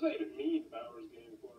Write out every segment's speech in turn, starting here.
does that even mean, Bower's Game Corner?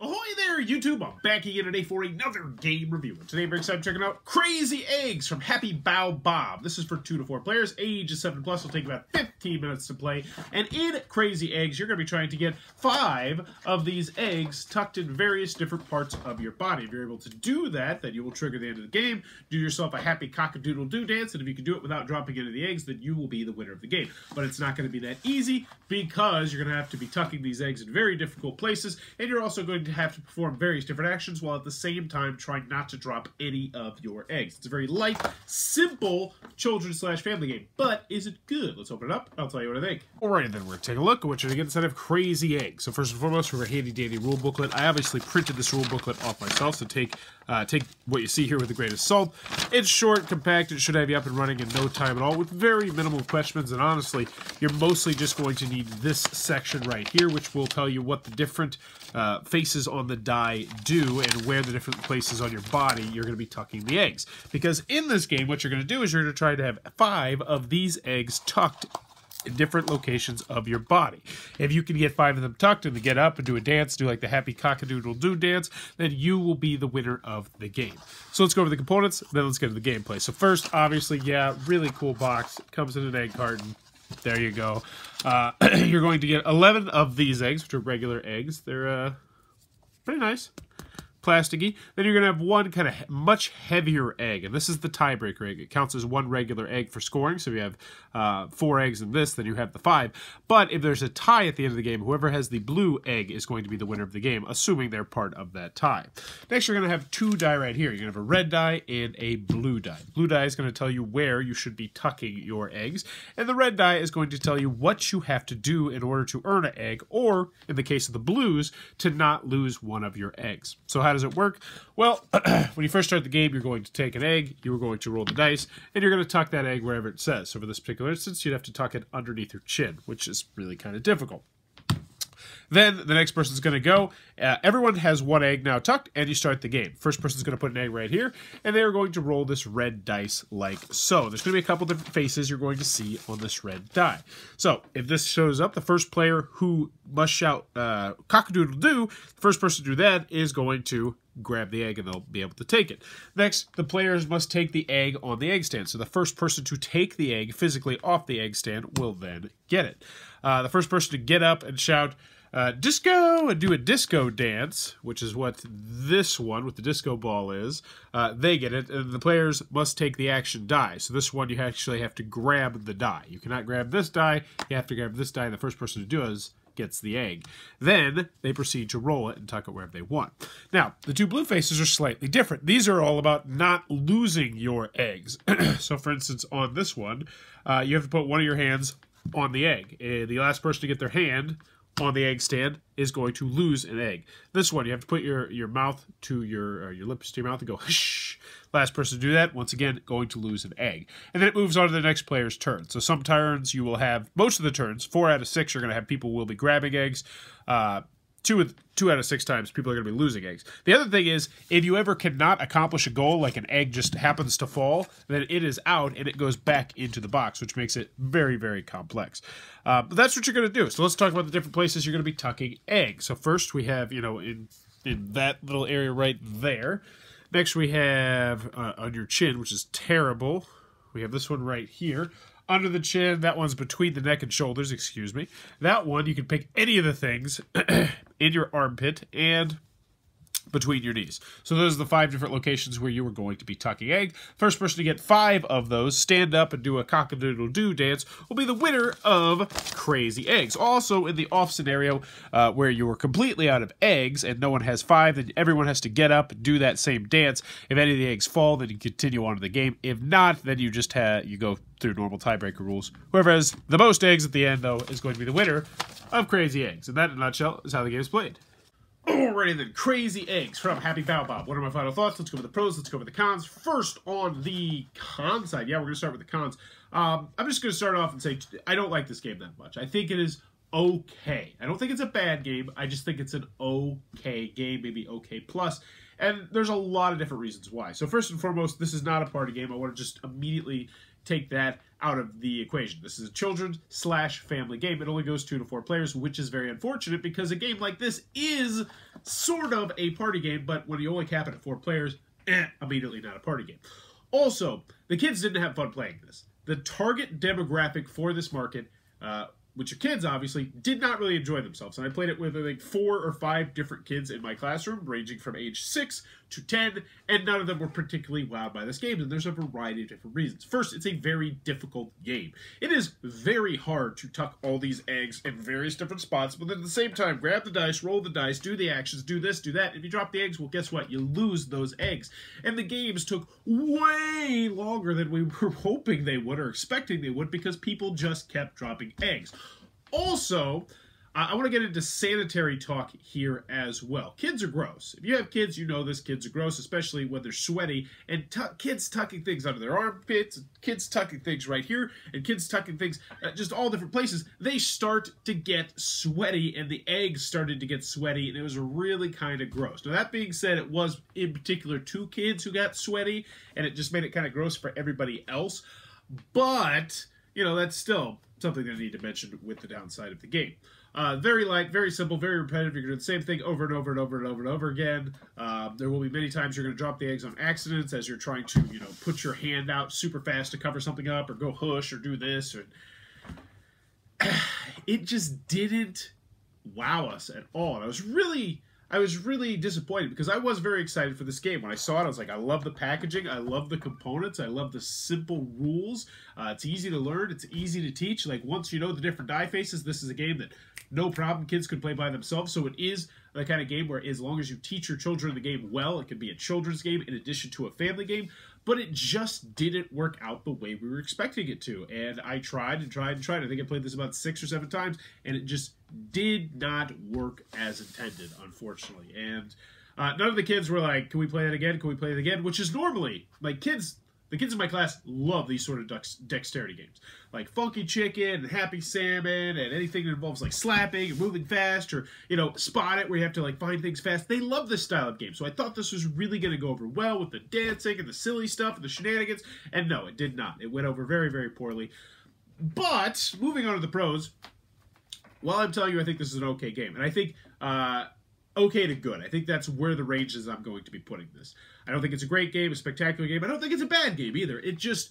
Ahoy there, YouTube! I'm back again today for another game review. Today we're excited to check out Crazy Eggz from Happy Baobab. This is for 2 to 4 players, age is 7 plus, it'll take about 15 minutes to play. And in Crazy Eggz, you're going to be trying to get 5 of these eggs tucked in various different parts of your body. If you're able to do that, then you will trigger the end of the game, do yourself a happy cock-a-doodle-doo dance, and if you can do it without dropping any of the eggs, then you will be the winner of the game. But it's not going to be that easy, because you're going to have to be tucking these eggs in very difficult places, and you're also going to have to perform various different actions while at the same time trying not to drop any of your eggs. It's a very light, simple children/family game, but is it good? Let's open it up. I'll tell you what I think. Alright, then we're going to take a look at what you're going to get inside of Crazy Eggz. So first and foremost, we have a handy-dandy rule booklet. I obviously printed this rule booklet off myself, so take what you see here with the greatest salt. It's short, compact, it should have you up and running in no time at all with very minimal questions, and honestly, you're mostly just going to need this section right here, which will tell you what the different faces on the die do and where the different places on your body you're going to be tucking the eggs. Because in this game, what you're going to do is you're going to try to have 5 of these eggs tucked in different locations of your body. If you can get 5 of them tucked and get up and do a dance, do like the happy cock-a-doodle-doo dance, then you will be the winner of the game. So let's go over the components, then let's get to the gameplay. So first, obviously, yeah, really cool box. It comes in an egg carton. There you go. You're going to get 11 of these eggs, which are regular eggs. They're pretty nice. Plasticky. Then you're going to have one kind of much heavier egg, and this is the tiebreaker egg. It counts as one regular egg for scoring, so if you have 4 eggs in this, then you have the 5. But if there's a tie at the end of the game, whoever has the blue egg is going to be the winner of the game, assuming they're part of that tie. Next, you're going to have 2 die right here. You're going to have a red die and a blue die. Blue die is going to tell you where you should be tucking your eggs, and the red die is going to tell you what you have to do in order to earn an egg, or, in the case of the blues, to not lose one of your eggs. So how does it work? Well, when you first start the game, you're going to take an egg, you're going to roll the dice, and you're going to tuck that egg wherever it says. So for this particular instance, you'd have to tuck it underneath your chin, which is really kind of difficult. Then the next person's going to go. Everyone has 1 egg now tucked, and you start the game. First person's going to put an egg right here, and they are going to roll this red dice like so. There's going to be a couple different faces you're going to see on this red die. So if this shows up, the first player who must shout cock-a-doodle-doo, the first person to do that is going to grab the egg, and they'll be able to take it. Next, the players must take the egg on the egg stand. So the first person to take the egg physically off the egg stand will then get it. The first person to get up and shout disco and do a disco dance, which is what this one with the disco ball is, they get it, and the players must take the action die. So this one you actually have to grab the die. You cannot grab this die, you have to grab this die, and the first person to do it is gets the egg. Then they proceed to roll it and tuck it wherever they want. Now, the 2 blue faces are slightly different. These are all about not losing your eggs. So, for instance, on this one, you have to put one of your hands on the egg. The last person to get their hand on the egg stand is going to lose an egg. This one, you have to put your mouth to your lips to your mouth and go shh. Last person to do that, once again, going to lose an egg. And then it moves on to the next player's turn. So some turns you will have, most of the turns, 4 out of 6 you're going to have people will be grabbing eggs. 2 out of 6 times people are going to be losing eggs. The other thing is, if you ever cannot accomplish a goal, like an egg just happens to fall, then it is out and it goes back into the box, which makes it very, very complex. But that's what you're going to do. So let's talk about the different places you're going to be tucking eggs. So first we have, you know, in that little area right there. Next we have on your chin, which is terrible. We have this one right here. Under the chin, that one's between the neck and shoulders, excuse me. That one, you can pick any of the things in your armpit and between your knees. So those are the 5 different locations where you are going to be tucking egg. First person to get 5 of those, stand up and do a cock-a-doodle-doo dance, will be the winner of Crazy Eggz. Also, in the off scenario where you are completely out of eggs and no one has 5, then everyone has to get up and do that same dance. If any of the eggs fall, then you continue on to the game. If not, then you just go through normal tiebreaker rules. Whoever has the most eggs at the end, though, is going to be the winner of Crazy Eggz. And that, in a nutshell, is how the game is played. Alrighty then, Crazy Eggz from Happy Baobab. What are my final thoughts? Let's go over the pros, let's go over the cons. First, on the con side, yeah, we're going to start with the cons. I'm just going to start off and say I don't like this game that much. I think it is okay. I don't think it's a bad game. I just think it's an okay game, maybe okay plus. And there's a lot of different reasons why. So first and foremost, this is not a party game. I want to just immediately take that out of the equation. This is a children/family game. It only goes 2 to 4 players, which is very unfortunate because a game like this is sort of a party game, but when you only cap it at 4 players, immediately not a party game. Also, the kids didn't have fun playing this. The target demographic for this market, which are kids, obviously, did not really enjoy themselves. And I played it with, I think, 4 or 5 different kids in my classroom, ranging from age 6 to 10, and none of them were particularly wowed by this game, and there's a variety of different reasons. First, it's a very difficult game. It is very hard to tuck all these eggs in various different spots, but then at the same time, grab the dice, roll the dice, do the actions, do this, do that. If you drop the eggs, well, guess what? You lose those eggs. And the games took way longer than we were hoping they would or expecting they would because people just kept dropping eggs. Also, I want to get into sanitary talk here as well. Kids are gross. If you have kids, you know this. Kids are gross, especially when they're sweaty. And kids tucking things under their armpits, kids tucking things right here, and kids tucking things just all different places. They start to get sweaty, and the eggs started to get sweaty, and it was really kind of gross. Now, that being said, it was in particular 2 kids who got sweaty, and it just made it kind of gross for everybody else. But, you know, that's still something that I need to mention with the downside of the game. Very light, very simple, very repetitive. You're going to do the same thing over and over and over and over and over again. There will be many times you're going to drop the eggs on accidents as you're trying to, you know, put your hand out super fast to cover something up or go hush or do this. Or... It just didn't wow us at all. And I was really disappointed because I was very excited for this game. When I saw it, I was like, I love the packaging. I love the components. I love the simple rules. It's easy to learn. It's easy to teach. Like, once you know the different die faces, this is a game that no problem kids could play by themselves. So it is the kind of game where as long as you teach your children the game well, it can be a children's game in addition to a family game. But it just didn't work out the way we were expecting it to. And I tried and tried and tried. I think I played this about 6 or 7 times, and it just did not work as intended, unfortunately. And none of the kids were like, can we play that again? Can we play it again? Which is normally, like, the kids in my class love these sort of dexterity games. Like Funky Chicken and Happy Salmon and anything that involves, like, slapping and moving fast or, you know, Spot It, where you have to, like, find things fast. They love this style of game. So I thought this was really going to go over well with the dancing and the silly stuff and the shenanigans. And no, it did not. It went over very, very poorly. But moving on to the pros, while I'm telling you I think this is an okay game, and I think... okay to good. I think that's where the range is I'm going to be putting this. I don't think it's a great game, a spectacular game. I don't think it's a bad game either. It just...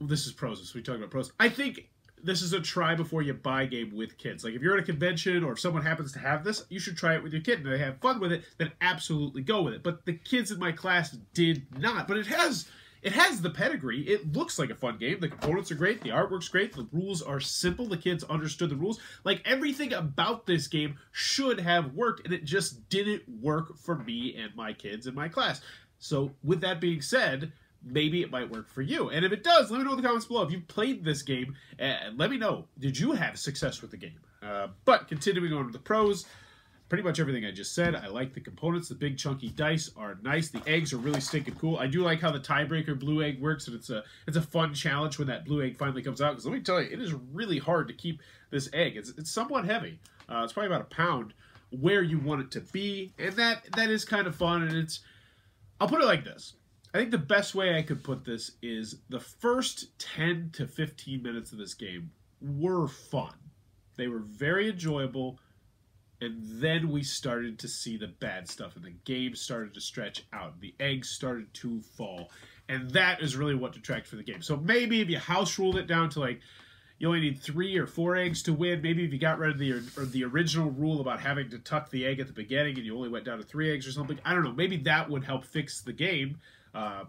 Well, this is pros, so we talk about pros. I think this is a try-before-you-buy game with kids. Like, if you're at a convention or if someone happens to have this, you should try it with your kid. And if they have fun with it, then absolutely go with it. But the kids in my class did not. But it has the pedigree. It looks like a fun game. The components are great. The artwork's great. The rules are simple. The kids understood the rules. Like, everything about this game should have worked, and it just didn't work for me and my kids in my class. So, with that being said, maybe it might work for you. And if it does, let me know in the comments below if you've played this game. And let me know, did you have success with the game? But continuing on to the pros... Pretty much everything I just said. I like the components. The big chunky dice are nice. The eggs are really stinking cool. I do like how the tiebreaker blue egg works, and it's a fun challenge when that blue egg finally comes out. Because let me tell you, it is really hard to keep this egg. It's somewhat heavy. It's probably about a pound where you want it to be, and that is kind of fun. And it's, I'll put it like this. I think the best way I could put this is the first 10 to 15 minutes of this game were fun. They were very enjoyable. And then we started to see the bad stuff, and the game started to stretch out. The eggs started to fall, and that is really what detracted from the game. So maybe if you house ruled it down to, like, you only need 3 or 4 eggs to win, maybe if you got rid of the original rule about having to tuck the egg at the beginning and you only went down to 3 eggs or something, I don't know, maybe that would help fix the game,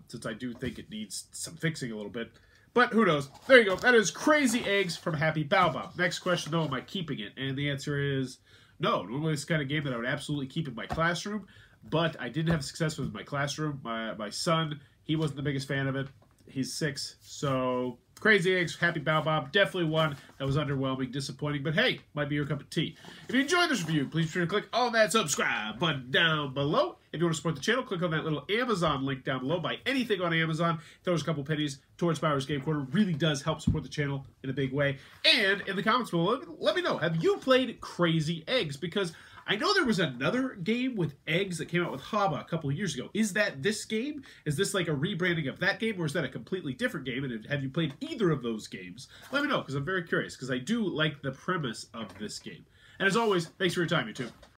since I do think it needs some fixing a little bit. But who knows? There you go. That is Crazy Eggz from Happy Baobab. Next question, though, am I keeping it? And the answer is... no, normally it's the kind of game that I would absolutely keep in my classroom, but I didn't have success with my classroom. My son, he wasn't the biggest fan of it. He's 6, so Crazy Eggz, Happy Baobab, definitely one that was underwhelming, disappointing, but hey, might be your cup of tea. If you enjoyed this review, please be sure to click on that subscribe button down below. If you want to support the channel, click on that little Amazon link down below. Buy anything on Amazon. Throw us a couple pennies towards Bower's Game Corner. Really does help support the channel in a big way. And in the comments below, let me know, have you played Crazy Eggz? Because... I know there was another game with eggs that came out with Haba a couple of years ago. Is that this game? Is this like a rebranding of that game, or is that a completely different game? And have you played either of those games? Let me know, because I'm very curious, because I do like the premise of this game. And as always, thanks for your time, YouTube.